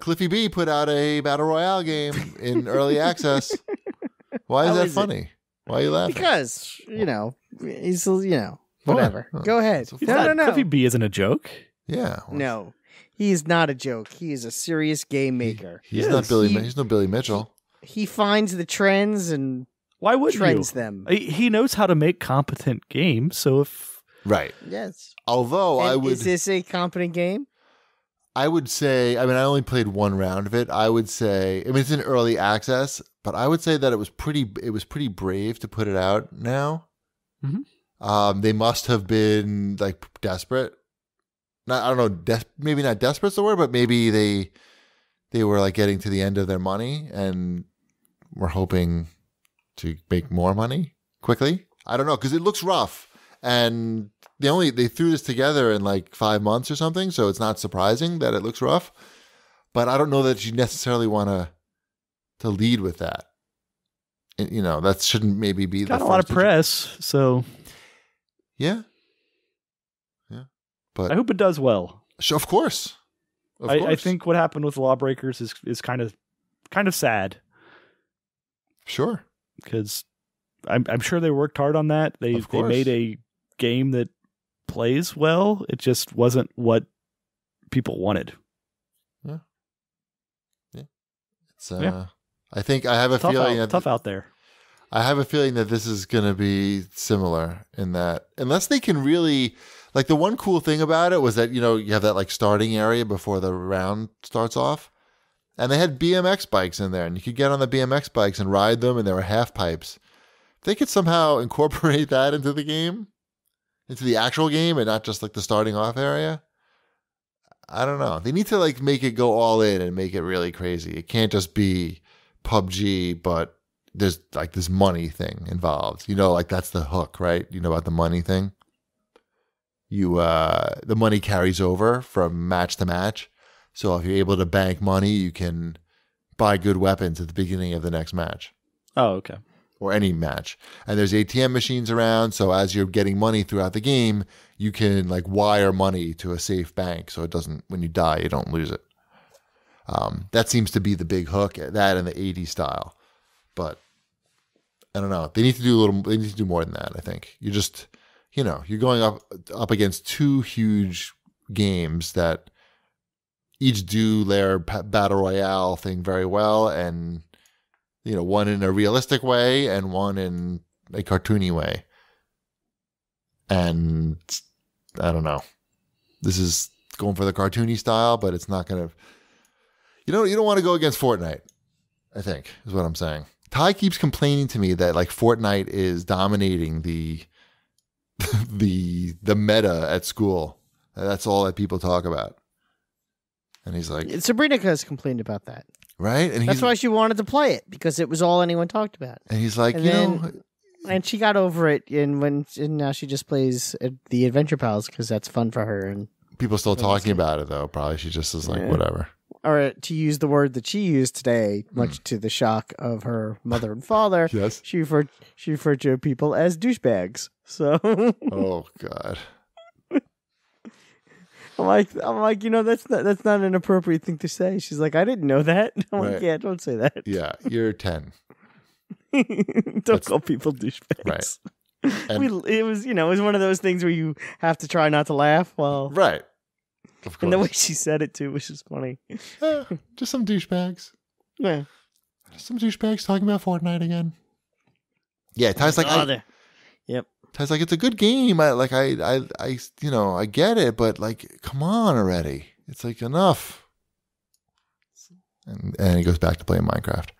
Cliffy B put out a battle royale game in early access. Why is that funny? Why are you laughing? Because, you know, he's, you know, whatever. Oh, go ahead. No. Cliffy B isn't a joke. Yeah. No, he is not a joke. He is a serious game maker. He's no Billy Mitchell. He finds the trends and trends them. He knows how to make competent games. So if although and is this a competent game? I would say, I mean, I only played one round of it. I would say, I mean, it's in early access, but I would say that it was pretty brave to put it out now. Mm-hmm. They must have been like desperate. Not, I don't know, maybe not desperate's the word, but maybe they were like getting to the end of their money and were hoping to make more money quickly. I don't know, because it looks rough. And they threw this together in like 5 months or something, so it's not surprising that it looks rough. But I don't know that you necessarily want to lead with that. And, you know, that shouldn't maybe be got the a lot of press. So yeah, but I hope it does well. So of course, I think what happened with Lawbreakers is kind of sad. Sure, because I'm sure they worked hard on that. They made a game that plays well. It just wasn't what people wanted. Yeah. Yeah. It's I think I have a feeling that tough out there. I have a feeling that this is going to be similar in that unless they can really like the one cool thing about it was that, you know, you have that like starting area before the round starts off, and they had BMX bikes in there and you could get on the BMX bikes and ride them, and there were half pipes. If they could somehow incorporate that into the game, into the actual game, and not just like the starting off area. I don't know. They need to like make it go all in and make it really crazy. It can't just be PUBG, but there's like this money thing involved. You know, like that's the hook, right? You know about the money thing. The money carries over from match to match. So if you're able to bank money, you can buy good weapons at the beginning of the next match. Oh, okay. Or any match. And there's ATM machines around, so as you're getting money throughout the game, you can like wire money to a safe bank, so it doesn't, when you die, you don't lose it. That seems to be the big hook, that in the 80s style. But I don't know. They need to do more than that, I think. You just, you know, you're going up against two huge games that each do their battle royale thing very well, and you know, one in a realistic way and one in a cartoony way. And I don't know. This is going for the cartoony style, but it's not going to... You don't want to go against Fortnite, I think, is what I'm saying. Ty keeps complaining to me that like Fortnite is dominating the meta at school. That's all that people talk about. And he's like... Sabrina has complained about that. Right, and that's why she wanted to play it, because it was all anyone talked about. And he's like, and she got over it, and now she just plays the Adventure Pals because that's fun for her. And people still talking about it though. Probably she just is like whatever. Or to use the word that she used today, much to the shock of her mother and father, yes, she referred to people as douchebags. So oh god. I'm like, you know, that's not an appropriate thing to say. She's like, I didn't know that. I'm like, yeah, don't say that. Yeah, you're 10. Don't call people douchebags. Right. And it was one of those things where you have to try not to laugh. Well, right. Of course. And the way she said it too, which is funny. Just some douchebags. Yeah. Just some douchebags talking about Fortnite again. Yeah, Ty's like, yep. Ty's like, it's a good game. I you know, I get it, but like, come on already. It's like enough. And he goes back to playing Minecraft.